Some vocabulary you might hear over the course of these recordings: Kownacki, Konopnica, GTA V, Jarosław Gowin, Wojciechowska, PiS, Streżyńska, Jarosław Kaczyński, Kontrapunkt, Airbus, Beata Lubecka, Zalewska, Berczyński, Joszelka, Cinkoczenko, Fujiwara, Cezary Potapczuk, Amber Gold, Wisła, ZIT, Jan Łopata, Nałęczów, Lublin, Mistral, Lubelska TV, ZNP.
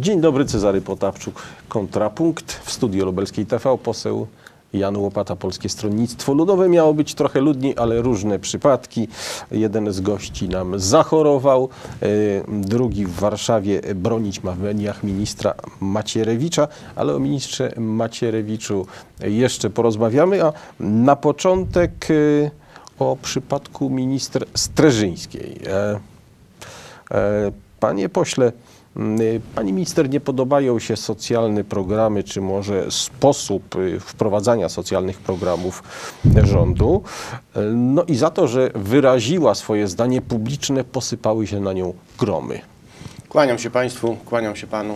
Dzień dobry, Cezary Potapczuk, Kontrapunkt. W studiu Lubelskiej TV poseł Jan Łopata, Polskie Stronnictwo Ludowe. Miało być trochę ludniej, ale różne przypadki. Jeden z gości nam zachorował, drugi w Warszawie bronić ma w mediach ministra Macierewicza, ale o ministrze Macierewiczu jeszcze porozmawiamy, a na początek o przypadku minister Streżyńskiej. Panie pośle, pani minister, nie podobają się socjalne programy, czy może sposób wprowadzania socjalnych programów rządu. No i za to, że wyraziła swoje zdanie publiczne, posypały się na nią gromy. Kłaniam się Państwu, kłaniam się Panu.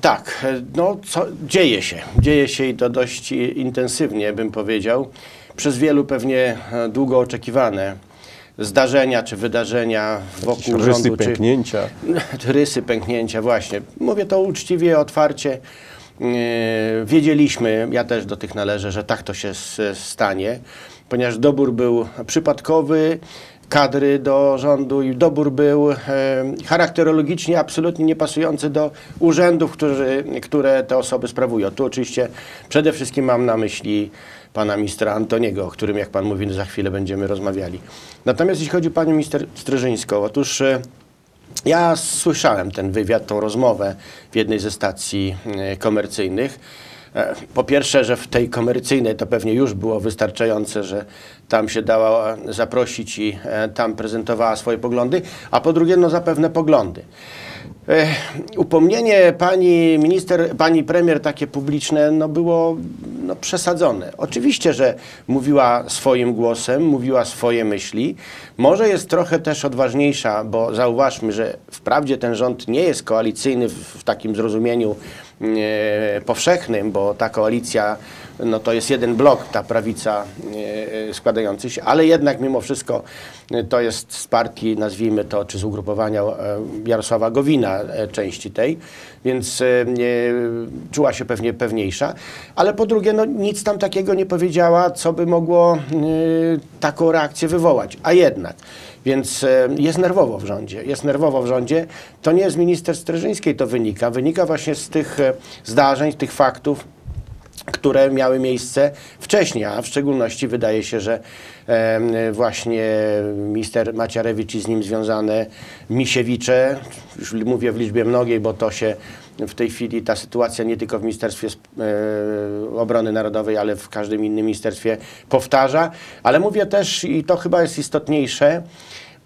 Tak, no co dzieje się i to dość intensywnie, bym powiedział. Przez wielu pewnie długo oczekiwane zdarzenia czy wydarzenia wokół rządu. Rysy pęknięcia. Rysy pęknięcia, właśnie. Mówię to uczciwie, otwarcie. Wiedzieliśmy, ja też do tych należę, że tak to się stanie, ponieważ dobór był przypadkowy kadry do rządu i dobór był charakterologicznie absolutnie niepasujący do urzędów, które te osoby sprawują. Tu oczywiście przede wszystkim mam na myśli pana ministra Antoniego, o którym, jak pan mówi, za chwilę będziemy rozmawiali. Natomiast jeśli chodzi o panią minister Streżyńską, otóż ja słyszałem ten wywiad, tą rozmowę w jednej ze stacji komercyjnych. Po pierwsze, że w tej komercyjnej to pewnie już było wystarczające, że tam się dała zaprosić i tam prezentowała swoje poglądy, a po drugie, no zapewne poglądy. Upomnienie pani minister, pani premier takie publiczne no było przesadzone. Oczywiście, że mówiła swoim głosem, mówiła swoje myśli. Może jest trochę też odważniejsza, bo zauważmy, że wprawdzie ten rząd nie jest koalicyjny w takim zrozumieniu powszechnym, bo ta koalicja no to jest jeden blok, ta prawica składający się, ale jednak mimo wszystko to jest z partii, nazwijmy to, czy z ugrupowania Jarosława Gowina, części tej, więc czuła się pewnie pewniejsza, ale po drugie no nic tam takiego nie powiedziała, co by mogło taką reakcję wywołać, a jednak. Więc jest nerwowo w rządzie, jest nerwowo w rządzie. To nie jest minister Streżyńskiej, to wynika właśnie z tych zdarzeń, z tych faktów, które miały miejsce wcześniej, a w szczególności wydaje się, że właśnie minister Macierewicz i z nim związane Misiewicze, już mówię w liczbie mnogiej, bo to się w tej chwili ta sytuacja nie tylko w Ministerstwie Obrony Narodowej, ale w każdym innym ministerstwie powtarza, ale mówię też, i to chyba jest istotniejsze,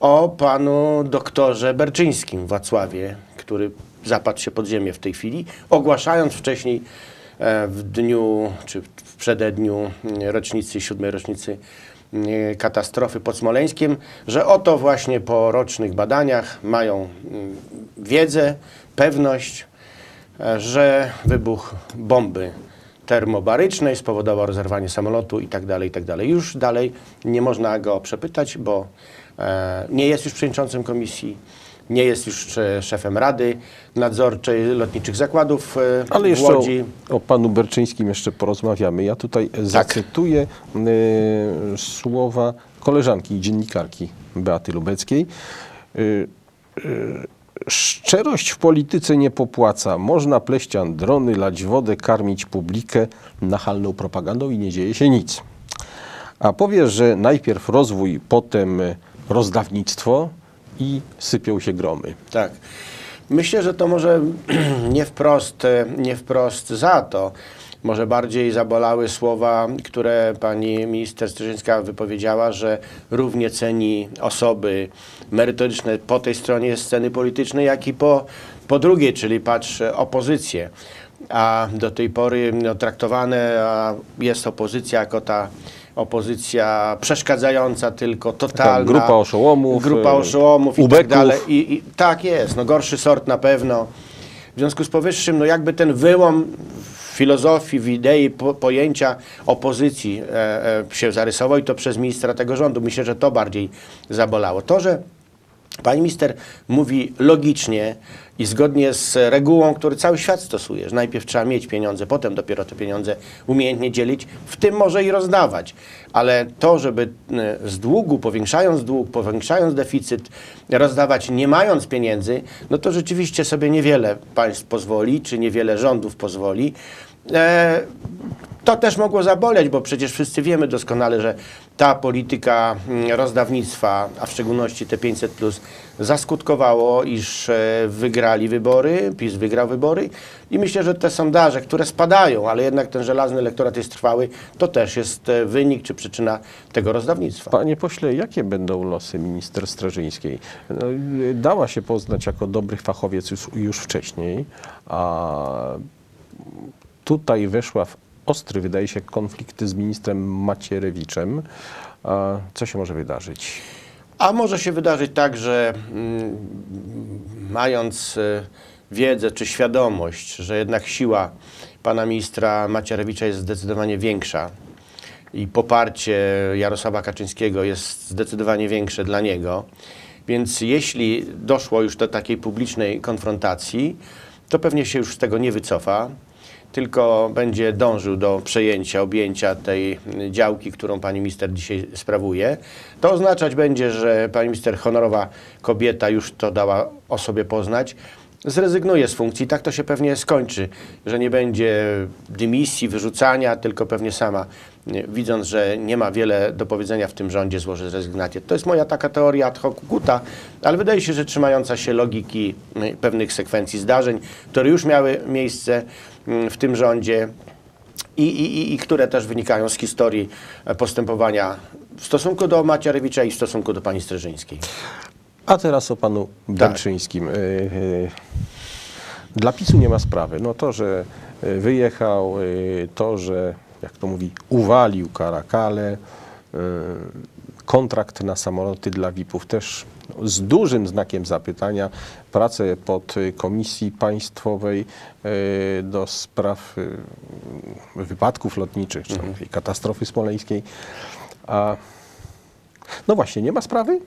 o panu doktorze Berczyńskim w Wacławie, który zapadł się pod ziemię w tej chwili, ogłaszając wcześniej w dniu, czy w przededniu rocznicy, 7. rocznicy katastrofy pod Smoleńskiem, że oto właśnie po rocznych badaniach mają wiedzę, pewność, że wybuch bomby termobarycznej spowodował rozerwanie samolotu i tak dalej, już dalej nie można go przepytać, bo nie jest już przewodniczącym komisji, nie jest już szefem Rady Nadzorczej Lotniczych Zakładów ale jeszcze w Łodzi. O panu Berczyńskim jeszcze porozmawiamy. Ja tutaj zacytuję słowa koleżanki i dziennikarki Beaty Lubeckiej. Szczerość w polityce nie popłaca. Można pleść androny, lać wodę, karmić publikę nachalną propagandą i nie dzieje się nic. A powie, że najpierw rozwój, potem rozdawnictwo i sypią się gromy. Tak. Myślę, że to może nie wprost za to. Może bardziej zabolały słowa, które pani minister Streżyńska wypowiedziała, że równie ceni osoby merytoryczne po tej stronie sceny politycznej, jak i po drugiej, czyli patrz, opozycję. A do tej pory no, traktowane jest opozycja jako ta opozycja przeszkadzająca tylko, totalna. Grupa oszołomów i tak dalej. I tak jest, no gorszy sort na pewno. W związku z powyższym, no jakby ten wyłom w filozofii, w idei, pojęcia opozycji się zarysował i to przez ministra tego rządu. Myślę, że to bardziej zabolało. To, że Pani minister mówi logicznie i zgodnie z regułą, którą cały świat stosuje, że najpierw trzeba mieć pieniądze, potem dopiero te pieniądze umiejętnie dzielić, w tym może i rozdawać. Ale to, żeby z długu, powiększając deficyt, rozdawać nie mając pieniędzy, no to rzeczywiście sobie niewiele państw pozwoli, czy niewiele rządów pozwoli. To też mogło zaboleć, bo przecież wszyscy wiemy doskonale, że ta polityka rozdawnictwa, a w szczególności te 500+, zaskutkowało, iż wygrali wybory, PiS wygrał wybory i myślę, że te sondaże, które spadają, ale jednak ten żelazny elektorat jest trwały, to też jest wynik czy przyczyna tego rozdawnictwa. Panie pośle, jakie będą losy minister Streżyńskiej? No, dała się poznać jako dobry fachowiec już wcześniej, a tutaj weszła w ostry, wydaje się, konflikty z ministrem Macierewiczem. Co się może wydarzyć? A może się wydarzyć tak, że mając wiedzę czy świadomość, że jednak siła pana ministra Macierewicza jest zdecydowanie większa i poparcie Jarosława Kaczyńskiego jest zdecydowanie większe dla niego, więc jeśli doszło już do takiej publicznej konfrontacji, to pewnie się już z tego nie wycofa, tylko będzie dążył do przejęcia, objęcia tej działki, którą pani minister dzisiaj sprawuje. To oznaczać będzie, że pani minister, honorowa kobieta, już to dała o sobie poznać, zrezygnuje z funkcji. Tak to się pewnie skończy, że nie będzie dymisji, wyrzucania, tylko pewnie sama, widząc, że nie ma wiele do powiedzenia w tym rządzie, złoży rezygnację. To jest moja taka teoria ad hoc guta, ale wydaje się, że trzymająca się logiki pewnych sekwencji zdarzeń, które już miały miejsce w tym rządzie i które też wynikają z historii postępowania w stosunku do Macierewicza i w stosunku do pani Streżyńskiej. A teraz o panu Berczyńskim. Tak. Dla PiS-u nie ma sprawy. No to, że wyjechał, to, że, jak to mówi, uwalił karakale, kontrakt na samoloty dla VIP-ów też z dużym znakiem zapytania, pracę pod Komisji Państwowej do spraw wypadków lotniczych, czy katastrofy smoleńskiej. A, no właśnie, nie ma sprawy?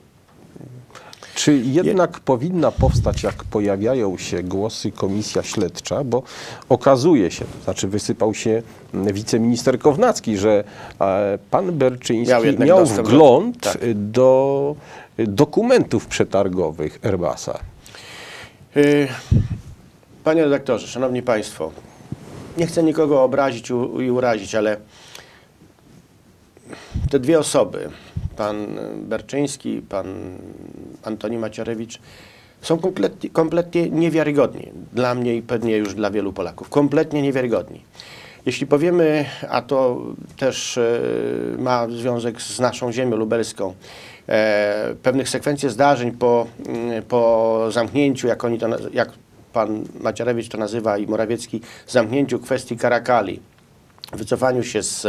Czy jednak powinna powstać, jak pojawiają się głosy, komisja śledcza, bo okazuje się, to znaczy wysypał się wiceminister Kownacki, że pan Berczyński miał wgląd do dokumentów przetargowych Airbusa. Panie redaktorze, szanowni państwo, nie chcę nikogo obrazić i urazić, ale te dwie osoby, pan Berczyński, pan Antoni Macierewicz, są kompletnie niewiarygodni. Dla mnie i pewnie już dla wielu Polaków. Kompletnie niewiarygodni. Jeśli powiemy, a to też ma związek z naszą ziemią lubelską, pewnych sekwencji zdarzeń po zamknięciu, jak pan Macierewicz to nazywa i Morawiecki, zamknięciu kwestii karakali, wycofaniu się z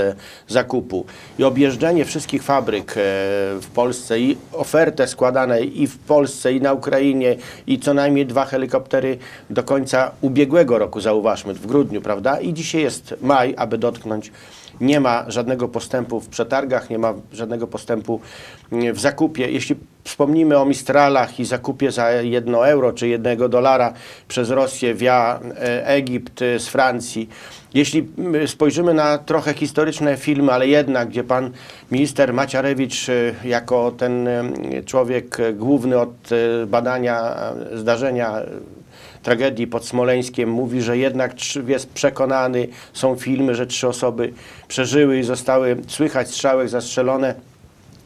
zakupu i objeżdżenie wszystkich fabryk w Polsce i ofertę składanej i w Polsce, i na Ukrainie, i co najmniej 2 helikoptery do końca ubiegłego roku, zauważmy, w grudniu, prawda? I dzisiaj jest maj, aby dotknąć. Nie ma żadnego postępu w przetargach, nie ma żadnego postępu w zakupie. Jeśli wspomnimy o Mistralach i zakupie za 1 euro czy $1 przez Rosję via Egipt z Francji, jeśli spojrzymy na trochę historyczne filmy, ale jednak, gdzie pan minister Macierewicz jako ten człowiek główny od badania zdarzenia, tragedii pod Smoleńskiem, mówi, że jednak jest przekonany, są filmy, że 3 osoby przeżyły i zostały, słychać strzałek, zastrzelone.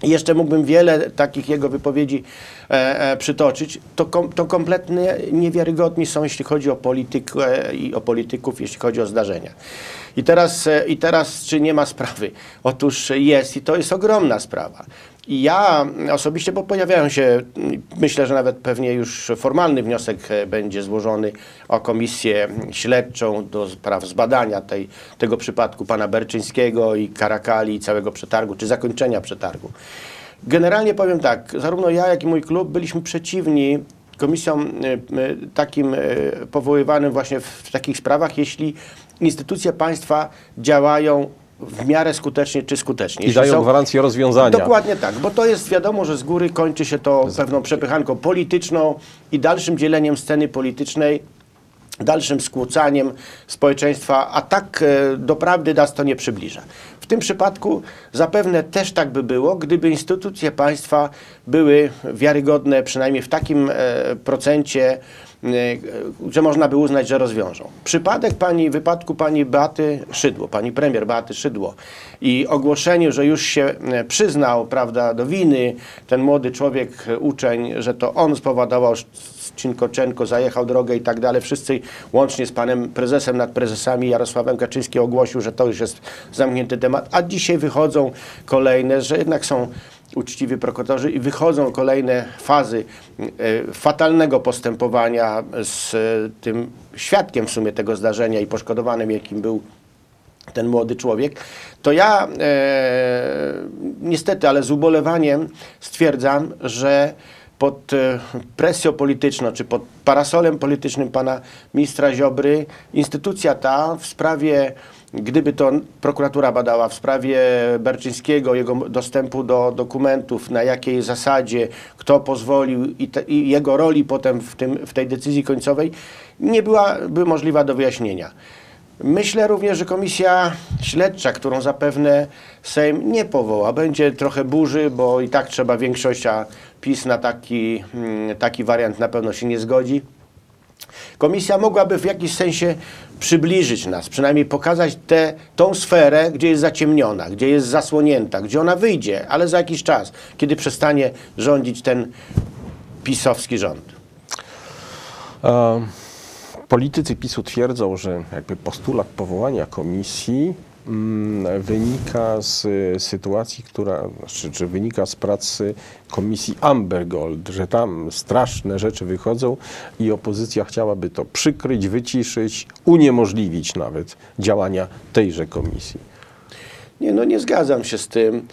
I jeszcze mógłbym wiele takich jego wypowiedzi przytoczyć. To kompletnie niewiarygodni są, jeśli chodzi o politykę i o polityków, jeśli chodzi o zdarzenia. I teraz czy nie ma sprawy? Otóż jest i to jest ogromna sprawa. I ja osobiście, bo pojawiają się, myślę, że nawet pewnie już formalny wniosek będzie złożony o komisję śledczą do spraw zbadania tego przypadku pana Berczyńskiego i karakali i całego przetargu, czy zakończenia przetargu. Generalnie powiem tak, zarówno ja, jak i mój klub byliśmy przeciwni komisjom takim powoływanym właśnie w takich sprawach, jeśli instytucje państwa działają w miarę skutecznie czy skutecznie. I dają gwarancję rozwiązania. Dokładnie tak, bo to jest wiadomo, że z góry kończy się to pewną przepychanką polityczną i dalszym dzieleniem sceny politycznej, dalszym skłócaniem społeczeństwa, a tak doprawdy nas to nie przybliża. W tym przypadku zapewne też tak by było, gdyby instytucje państwa były wiarygodne, przynajmniej w takim procencie, że można by uznać, że rozwiążą. Przypadek wypadku pani Beaty Szydło, pani premier Beaty Szydło i ogłoszeniu, że już się przyznał, prawda, do winy, ten młody człowiek, uczeń, że to on spowodował, Cinkoczenko zajechał drogę i tak dalej. Wszyscy łącznie z panem prezesem nad prezesami Jarosławem Kaczyńskim ogłosił, że to już jest zamknięty temat, a dzisiaj wychodzą kolejne, że jednak są uczciwi prokuratorzy i wychodzą kolejne fazy fatalnego postępowania z tym świadkiem w sumie tego zdarzenia i poszkodowanym, jakim był ten młody człowiek, to ja niestety, ale z ubolewaniem stwierdzam, że pod presją polityczną, czy pod parasolem politycznym pana ministra Ziobry, instytucja ta w sprawie, gdyby to prokuratura badała, w sprawie Berczyńskiego, jego dostępu do dokumentów, na jakiej zasadzie, kto pozwolił i jego roli potem w tej decyzji końcowej, nie byłaby możliwa do wyjaśnienia. Myślę również, że komisja śledcza, którą zapewne Sejm nie powoła, będzie trochę burzy, bo i tak trzeba większość, a PiS na taki wariant na pewno się nie zgodzi. Komisja mogłaby w jakimś sensie przybliżyć nas, przynajmniej pokazać tą sferę, gdzie jest zaciemniona, gdzie jest zasłonięta, gdzie ona wyjdzie, ale za jakiś czas, kiedy przestanie rządzić ten pisowski rząd. Politycy PiS-u twierdzą, że jakby postulat powołania komisji wynika z sytuacji, czy wynika z pracy komisji Amber Gold, że tam straszne rzeczy wychodzą i opozycja chciałaby to przykryć, wyciszyć, uniemożliwić nawet działania tejże komisji. Nie, no nie zgadzam się z tym,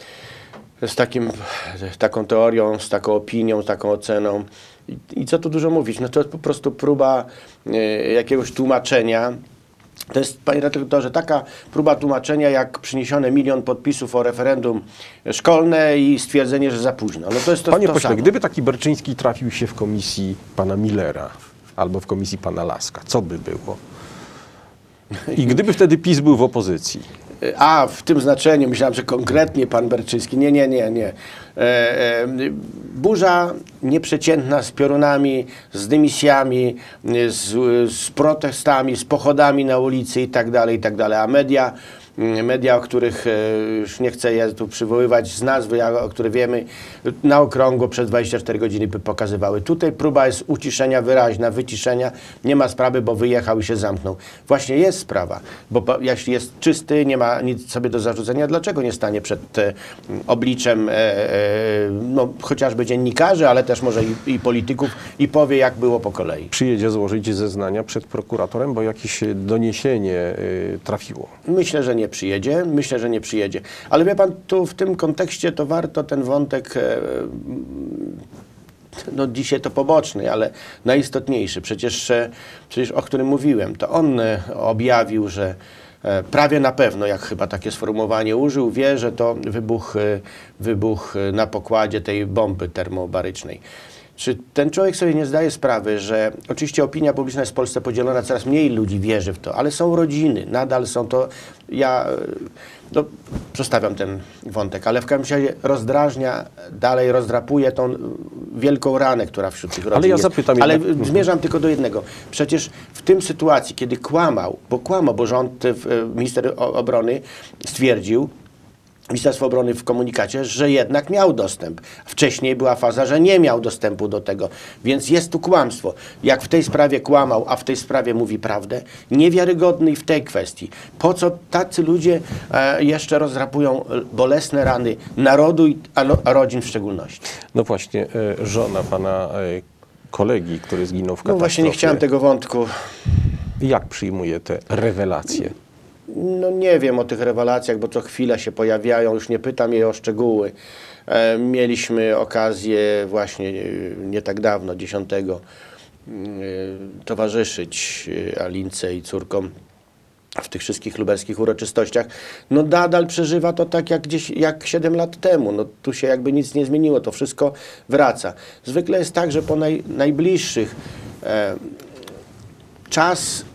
z taką teorią, z taką opinią, z taką oceną. I co tu dużo mówić? No to jest po prostu próba jakiegoś tłumaczenia. To jest, panie redaktorze, taka próba tłumaczenia, jak przyniesione 1 milion podpisów o referendum szkolne i stwierdzenie, że za późno. No to jest to, panie pośle, gdyby taki Berczyński trafił się w komisji pana Millera albo w komisji pana Laska, co by było? I gdyby wtedy PiS był w opozycji? A, w tym znaczeniu, myślałem, że konkretnie pan Berczyński. Nie, nie, nie, nie. Burza nieprzeciętna z piorunami, z dymisjami, z protestami, z pochodami na ulicy i tak dalej, a media, o których już nie chcę je tu przywoływać z nazwy, o których wiemy, na okrągło przez 24 godziny pokazywały. Tutaj próba jest uciszenia wyraźna, wyciszenia, nie ma sprawy, bo wyjechał i się zamknął. Właśnie jest sprawa, bo jeśli jest czysty, nie ma nic sobie do zarzucenia, dlaczego nie stanie przed obliczem no, chociażby dziennikarzy, ale też może i polityków i powie, jak było po kolei. Przyjedzie złożyć zeznania przed prokuratorem, bo jakieś doniesienie trafiło. Myślę, że nie przyjedzie. Myślę, że nie przyjedzie. Ale wie pan, tu w tym kontekście to warto ten wątek, no dzisiaj to poboczny, ale najistotniejszy, przecież o którym mówiłem, to on objawił, że prawie na pewno, jak chyba takie sformułowanie użył, wie, że to wybuch na pokładzie tej bomby termobarycznej. Czy ten człowiek sobie nie zdaje sprawy, że oczywiście opinia publiczna jest w Polsce podzielona, coraz mniej ludzi wierzy w to, ale są rodziny, nadal są to, no, zostawiam ten wątek, ale w każdym razie rozdrażnia, dalej rozdrapuje tą wielką ranę, która wśród tych rodzin jest. Ale zmierzam tylko do jednego. Przecież w tym sytuacji, kiedy kłamał, bo rząd, minister obrony stwierdził, Ministerstwo Obrony w komunikacie, że jednak miał dostęp. Wcześniej była faza, że nie miał dostępu do tego, więc jest tu kłamstwo. Jak w tej sprawie kłamał, a w tej sprawie mówi prawdę, niewiarygodny w tej kwestii. Po co tacy ludzie jeszcze rozdrapują bolesne rany narodu, a rodzin w szczególności? No właśnie, żona pana kolegi, który zginął w katastrofie. No właśnie, nie chciałem tego wątku. Jak przyjmuje te rewelacje? No nie wiem o tych rewelacjach, bo co chwila się pojawiają, już nie pytam jej o szczegóły. Mieliśmy okazję właśnie nie tak dawno, 10, towarzyszyć Alince i córkom w tych wszystkich lubelskich uroczystościach, no nadal przeżywa to tak jak gdzieś, jak 7 lat temu. No tu się jakby nic nie zmieniło, to wszystko wraca. Zwykle jest tak, że po najbliższych czas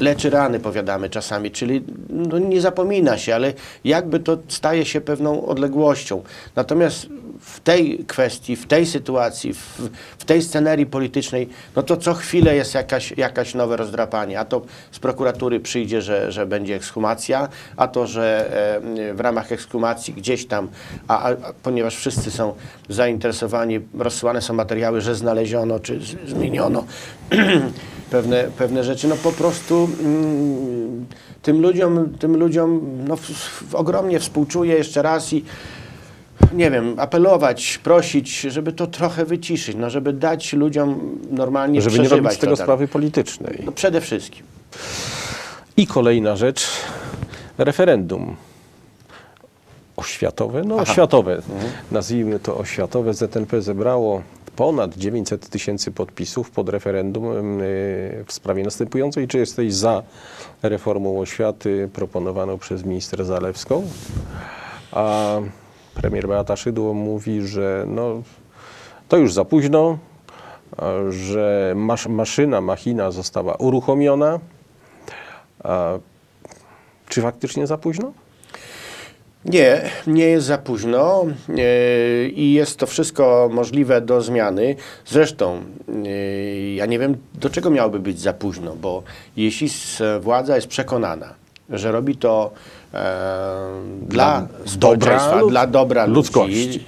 leczy rany, powiadamy czasami, czyli no, nie zapomina się, ale jakby to staje się pewną odległością. Natomiast w tej kwestii, w tej sytuacji, w tej scenerii politycznej, no to co chwilę jest jakaś nowe rozdrapanie. A to z prokuratury przyjdzie, że będzie ekshumacja, a to, że w ramach ekshumacji gdzieś tam, ponieważ wszyscy są zainteresowani, rozsyłane są materiały, że znaleziono czy zmieniono pewne rzeczy. No po prostu tym ludziom no, ogromnie współczuję jeszcze raz i nie wiem, apelować, prosić, żeby to trochę wyciszyć, no, żeby dać ludziom normalnie przeżywać. Żeby nie robić z tego sprawy politycznej. No, przede wszystkim. I kolejna rzecz, referendum oświatowe, no oświatowe, nazwijmy to oświatowe. ZNP zebrało ponad 900 tysięcy podpisów pod referendum w sprawie następującej. Czy jesteś za reformą oświaty proponowaną przez minister Zalewską? A premier Beata Szydło mówi, że no, to już za późno, że machina została uruchomiona. Czy faktycznie za późno? Nie, nie jest za późno i jest to wszystko możliwe do zmiany. Zresztą ja nie wiem, do czego miałoby być za późno, bo jeśli władza jest przekonana, że robi to dla społeczeństwa, dla dobra ludzkości,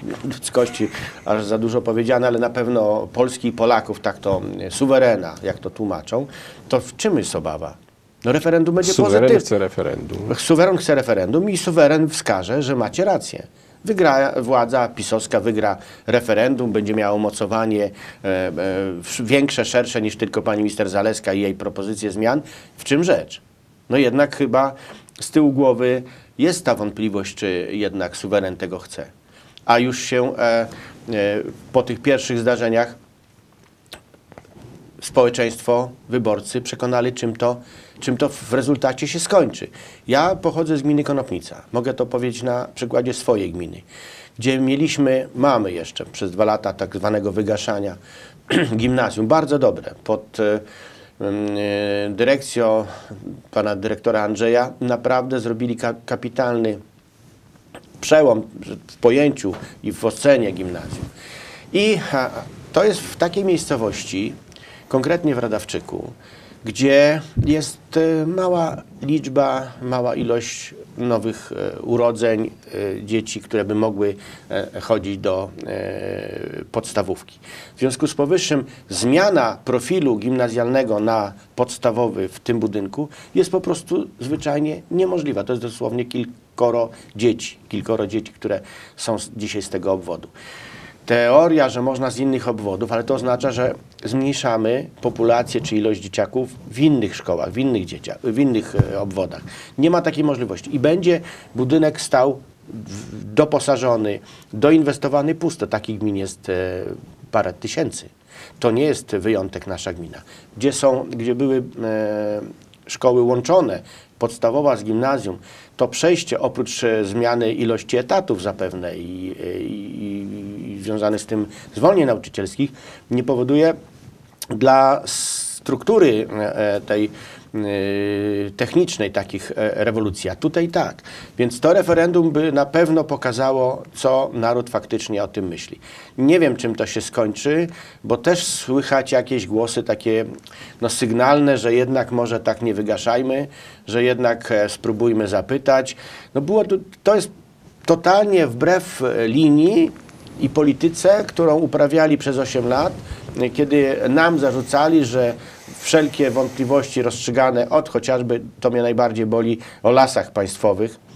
aż za dużo powiedziane, ale na pewno Polski i Polaków, tak to suwerena, jak to tłumaczą, to w czym jest obawa? No referendum będzie pozytywne. Suweren chce referendum. Suweren chce referendum i suweren wskaże, że macie rację. Wygra władza pisowska, wygra referendum, będzie miało mocowanie większe, szersze niż tylko pani minister Zalewska i jej propozycje zmian. W czym rzecz? No jednak chyba z tyłu głowy jest ta wątpliwość, czy jednak suweren tego chce. A już się po tych pierwszych zdarzeniach społeczeństwo, wyborcy przekonali, czym to w rezultacie się skończy. Ja pochodzę z gminy Konopnica. Mogę to powiedzieć na przykładzie swojej gminy, gdzie mamy jeszcze przez 2 lata tak zwanego wygaszania gimnazjum. Bardzo dobre. Pod dyrekcją pana dyrektora Andrzeja naprawdę zrobili kapitalny przełom w pojęciu i w ocenie gimnazjum. I to jest w takiej miejscowości, konkretnie w Radawczyku, gdzie jest mała ilość nowych urodzeń dzieci, które by mogły chodzić do podstawówki. W związku z powyższym zmiana profilu gimnazjalnego na podstawowy w tym budynku jest po prostu zwyczajnie niemożliwa. To jest dosłownie kilkoro dzieci, które są dzisiaj z tego obwodu. Teoria, że można z innych obwodów, ale to oznacza, że zmniejszamy populację czy ilość dzieciaków w innych szkołach, w innych obwodach. Nie ma takiej możliwości. I będzie budynek stał doposażony, doinwestowany pusto. Takich gmin jest parę tysięcy. To nie jest wyjątek nasza gmina. Gdzie były szkoły łączone, podstawowa z gimnazjum, to przejście oprócz zmiany ilości etatów zapewne i związanych z tym zwolnień nauczycielskich nie powoduje dla struktury tej technicznej takich rewolucji. A tutaj tak. Więc to referendum by na pewno pokazało, co naród faktycznie o tym myśli. Nie wiem, czym to się skończy, bo też słychać jakieś głosy takie no, sygnalne, że jednak może tak nie wygaszajmy, że jednak spróbujmy zapytać. No było to jest totalnie wbrew linii i polityce, którą uprawiali przez 8 lat, kiedy nam zarzucali, że wszelkie wątpliwości rozstrzygane od chociażby, to mnie najbardziej boli, o lasach państwowych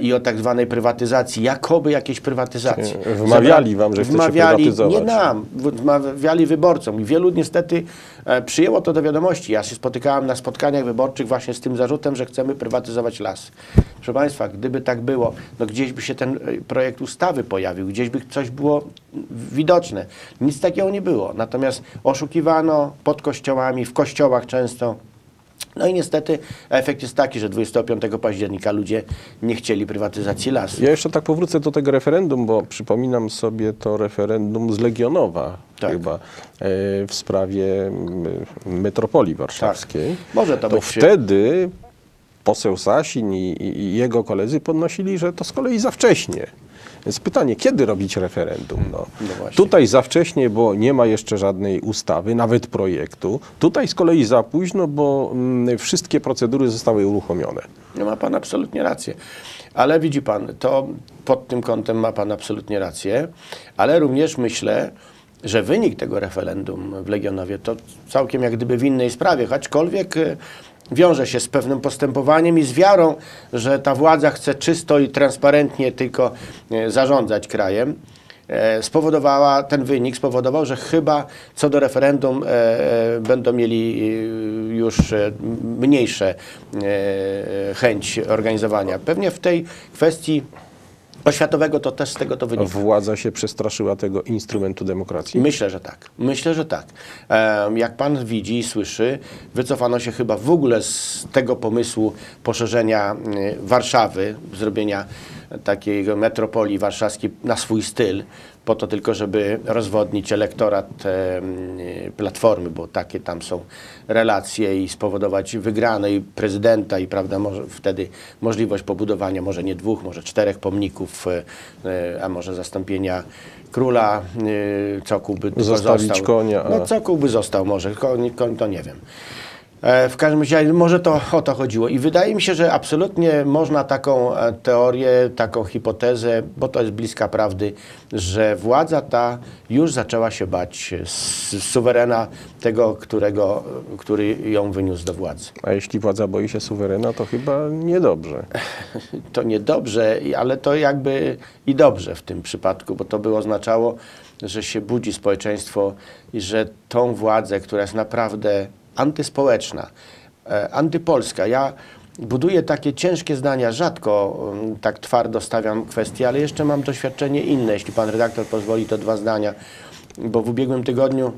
i o tak zwanej prywatyzacji, jakoby jakiejś prywatyzacji. Wmawiali wam, że chcecie prywatyzować. Nie nam, wmawiali wyborcom i wielu niestety przyjęło to do wiadomości. Ja się spotykałem na spotkaniach wyborczych właśnie z tym zarzutem, że chcemy prywatyzować las. Proszę Państwa, gdyby tak było, no gdzieś by się ten projekt ustawy pojawił, gdzieś by coś było widoczne. Nic takiego nie było. Natomiast oszukiwano pod kościołami, w kościołach często, No i niestety efekt jest taki, że 25 października ludzie nie chcieli prywatyzacji lasu. Ja jeszcze tak powrócę do tego referendum, bo przypominam sobie to referendum z Legionowa chyba w sprawie metropolii warszawskiej. Tak. Może to być... Wtedy poseł Sasin i jego koledzy podnosili, że to z kolei za wcześnie. Więc pytanie, kiedy robić referendum? No tutaj za wcześnie, bo nie ma jeszcze żadnej ustawy, nawet projektu. Tutaj z kolei za późno, bo wszystkie procedury zostały uruchomione. No ma pan absolutnie rację. Ale widzi pan, to pod tym kątem ma pan absolutnie rację, ale również myślę, że wynik tego referendum w Legionowie to całkiem jak gdyby w innej sprawie, aczkolwiek wiąże się z pewnym postępowaniem i z wiarą, że ta władza chce czysto i transparentnie tylko zarządzać krajem. Spowodowała, ten wynik spowodował, że chyba co do referendum będą mieli już mniejsze chęć organizowania. Pewnie w tej kwestii oświatowego to też z tego to wynika. Władza się przestraszyła tego instrumentu demokracji? Myślę, że tak. Myślę, że tak. Jak pan widzi i słyszy, wycofano się chyba w ogóle z tego pomysłu poszerzenia Warszawy, zrobienia takiego metropolii warszawskiej na swój styl, po to tylko, żeby rozwodnić elektorat Platformy, bo takie tam są relacje i spowodować wygrane i prezydenta i prawda, może wtedy możliwość pobudowania może nie dwóch, może czterech pomników, a może zastąpienia króla, Cokół by zostawić został. Konia. No Cokół by został może, koń to nie wiem. W każdym razie może to o to chodziło i wydaje mi się, że absolutnie można taką teorię, taką hipotezę, bo to jest bliska prawdy, że władza ta już zaczęła się bać suwerena tego, który ją wyniósł do władzy. A jeśli władza boi się suwerena, to chyba niedobrze. To niedobrze, ale to jakby i dobrze w tym przypadku, bo to by oznaczało, że się budzi społeczeństwo i że tą władzę, która jest naprawdę antyspołeczna, antypolska. Ja buduję takie ciężkie zdania, rzadko tak twardo stawiam kwestie, ale jeszcze mam doświadczenie inne, jeśli pan redaktor pozwoli, to dwa zdania, bo w ubiegłym tygodniu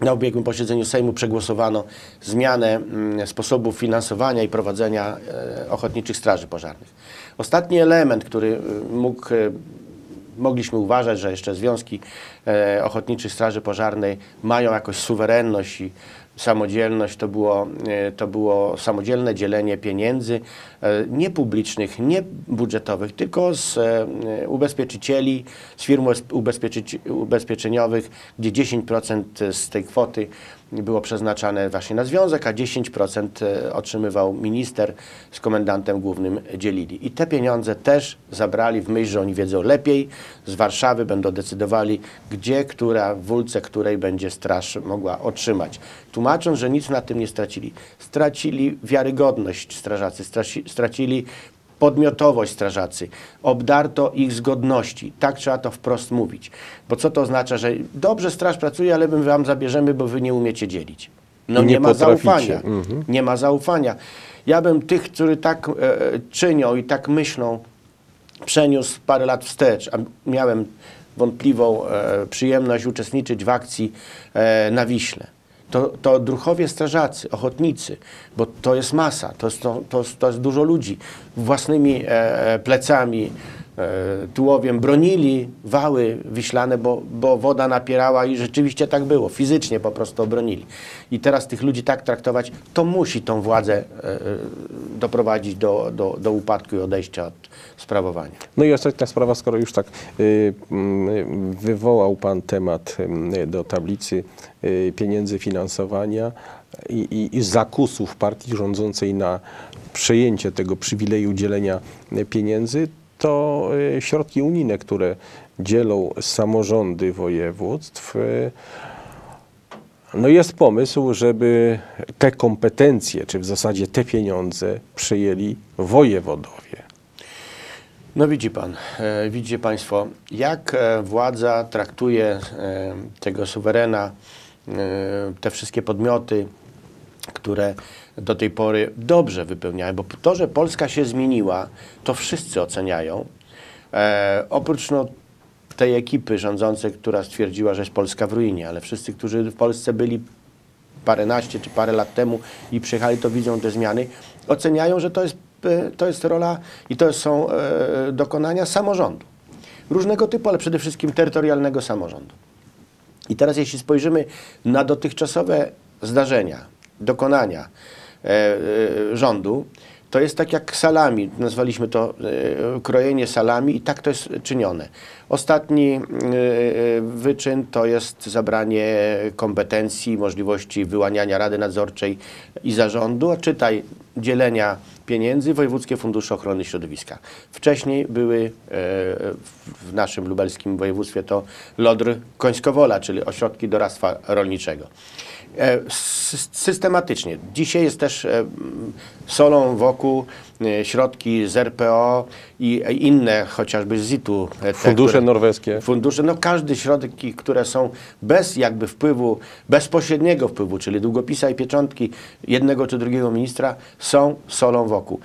na ubiegłym posiedzeniu Sejmu przegłosowano zmianę sposobu finansowania i prowadzenia ochotniczych straży pożarnych. Ostatni element, który mogliśmy uważać, że jeszcze związki ochotniczych straży pożarnej mają jakąś suwerenność i samodzielność, to było samodzielne dzielenie pieniędzy niepublicznych, nie budżetowych, tylko z ubezpieczycieli, z firm ubezpieczeniowych, gdzie 10% z tej kwoty było przeznaczane właśnie na związek, a 10% otrzymywał minister, z komendantem głównym dzielili. I te pieniądze też zabrali w myśl, że oni wiedzą lepiej, z Warszawy będą decydowali, gdzie, która, w wólce której będzie straż mogła otrzymać. Tłumacząc, że nic na tym nie stracili. Stracili wiarygodność strażacy, stracili podmiotowość strażacy, obdarto ich z godności. Tak trzeba to wprost mówić. Bo co to oznacza, że dobrze straż pracuje, ale my wam zabierzemy, bo wy nie umiecie dzielić. No nie ma zaufania. Nie ma zaufania. Ja bym tych, którzy tak czynią i tak myślą, przeniósł parę lat wstecz. A miałem wątpliwą przyjemność uczestniczyć w akcji na Wiśle. To druhowie strażacy, ochotnicy, bo to jest masa, to jest dużo ludzi. Własnymi plecami, tułowiem bronili wały wiślane, bo woda napierała i rzeczywiście tak było, fizycznie po prostu obronili. I teraz tych ludzi tak traktować, to musi tą władzę doprowadzić do upadku i odejścia od sprawowania. No i ostatnia sprawa, skoro już tak wywołał pan temat do tablicy pieniędzy, finansowania i zakusów partii rządzącej na przejęcie tego przywileju dzielenia pieniędzy, to środki unijne, które dzielą samorządy województw. No jest pomysł, żeby te kompetencje, czy w zasadzie te pieniądze przyjęli wojewodowie. No widzi pan, widzicie państwo, jak władza traktuje tego suwerena, te wszystkie podmioty, które do tej pory dobrze wypełniają, bo to, że Polska się zmieniła, to wszyscy oceniają. Oprócz tej ekipy rządzącej, która stwierdziła, że jest Polska w ruinie, ale wszyscy, którzy w Polsce byli paręnaście czy parę lat temu i przyjechali, to widzą te zmiany, oceniają, że to jest rola i to są dokonania samorządu. Różnego typu, ale przede wszystkim terytorialnego samorządu. I teraz jeśli spojrzymy na dotychczasowe zdarzenia, dokonania rządu, to jest tak jak salami, nazwaliśmy to krojenie salami i tak to jest czynione. Ostatni wyczyn to jest zabranie kompetencji, możliwości wyłaniania Rady Nadzorczej i zarządu, a czytaj dzielenia pieniędzy, wojewódzkie fundusze ochrony środowiska. Wcześniej były w naszym lubelskim województwie to LODR Końskowola, czyli ośrodki doradztwa rolniczego. Systematycznie. Dzisiaj jest też solą wokół środki z RPO i inne, chociażby z ZIT-u. Fundusze norweskie. Fundusze, no każdy środki, które są bez jakby wpływu, bezpośredniego wpływu, czyli długopisa i pieczątki jednego czy drugiego ministra, są solą wokół.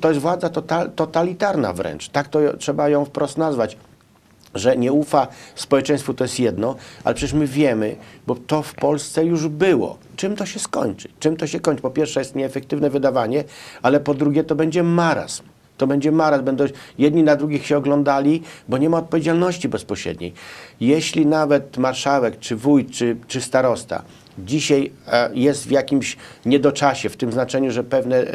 To jest władza totalitarna wręcz. Tak to trzeba ją wprost nazwać. Że nie ufa społeczeństwu, to jest jedno, ale przecież my wiemy, bo to w Polsce już było. Czym to się skończy? Czym to się kończy? Po pierwsze jest nieefektywne wydawanie, ale po drugie to będzie marazm. To będzie marazm, będą jedni na drugich się oglądali, bo nie ma odpowiedzialności bezpośredniej. Jeśli nawet marszałek, czy wójt, czy starosta dzisiaj jest w jakimś niedoczasie, w tym znaczeniu, że pewne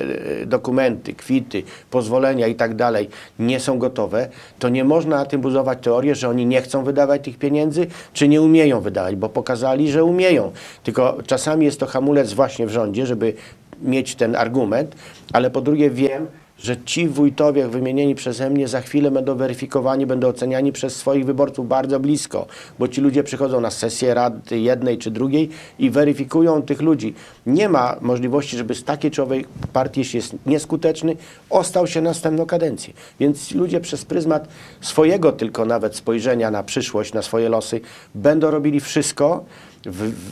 dokumenty, kwity, pozwolenia i tak dalej nie są gotowe, to nie można na tym budować teorię, że oni nie chcą wydawać tych pieniędzy, czy nie umieją wydawać, bo pokazali, że umieją. Tylko czasami jest to hamulec właśnie w rządzie, żeby mieć ten argument, ale po drugie wiem, że ci wójtowie wymienieni przeze mnie za chwilę będą weryfikowani, będą oceniani przez swoich wyborców bardzo blisko, bo ci ludzie przychodzą na sesję rad jednej czy drugiej i weryfikują tych ludzi. Nie ma możliwości, żeby z takiej czy owej partii, jeśli jest nieskuteczny, ostał się następną kadencję. Więc ludzie przez pryzmat swojego tylko nawet spojrzenia na przyszłość, na swoje losy, będą robili wszystko,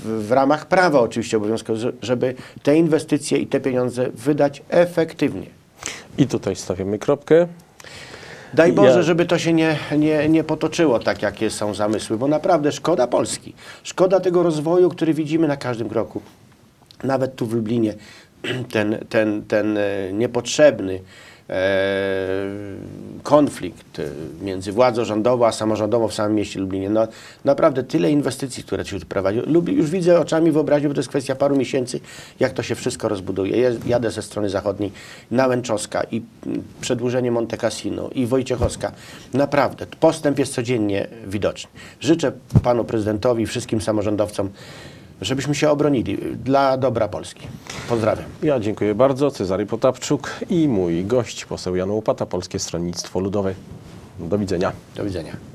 w ramach prawa oczywiście obowiązku, żeby te inwestycje i te pieniądze wydać efektywnie. I tutaj stawiamy kropkę. Daj Boże, żeby to się nie potoczyło tak, jakie są zamysły, bo naprawdę szkoda Polski. Szkoda tego rozwoju, który widzimy na każdym kroku. Nawet tu w Lublinie ten niepotrzebny konflikt między władzą rządową a samorządową w samym mieście Lublinie. No, naprawdę tyle inwestycji, które się odprowadzi. Już widzę oczami, wyobraźnią, bo to jest kwestia paru miesięcy, jak to się wszystko rozbuduje. Ja jadę ze strony zachodniej, Nałęczowska i przedłużenie Monte Cassino i Wojciechowska. Naprawdę, postęp jest codziennie widoczny. Życzę panu prezydentowi i wszystkim samorządowcom, żebyśmy się obronili dla dobra Polski. Pozdrawiam. Ja dziękuję bardzo. Cezary Potapczuk i mój gość, poseł Jan Łopata, Polskie Stronnictwo Ludowe. Do widzenia. Do widzenia.